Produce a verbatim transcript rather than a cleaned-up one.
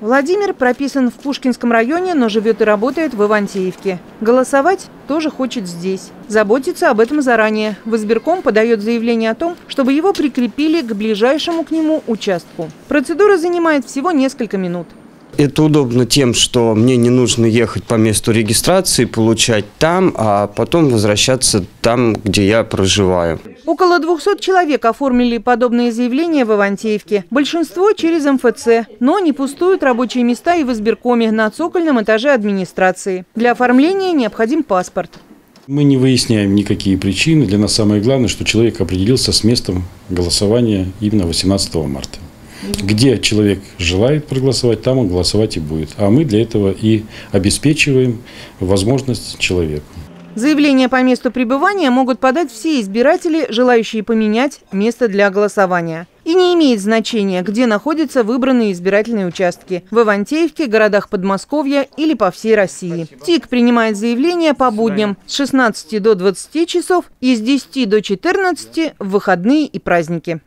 Владимир прописан в Пушкинском районе, но живет и работает в Ивантеевке. Голосовать тоже хочет здесь. Заботится об этом заранее. В избирком подает заявление о том, чтобы его прикрепили к ближайшему к нему участку. Процедура занимает всего несколько минут. Это удобно тем, что мне не нужно ехать по месту регистрации, получать там, а потом возвращаться там, где я проживаю. Около двухсот человек оформили подобные заявления в Ивантеевке. Большинство через эм эф цэ, но не пустуют рабочие места и в избиркоме на цокольном этаже администрации. Для оформления необходим паспорт. Мы не выясняем никакие причины. Для нас самое главное, что человек определился с местом голосования именно восемнадцатого марта. Где человек желает проголосовать, там он голосовать и будет. А мы для этого и обеспечиваем возможность человеку. Заявление по месту пребывания могут подать все избиратели, желающие поменять место для голосования. И не имеет значения, где находятся выбранные избирательные участки – в Ивантеевке, городах Подмосковья или по всей России. ТИК принимает заявления по будням с шестнадцати до двадцати часов и с десяти до четырнадцати в выходные и праздники.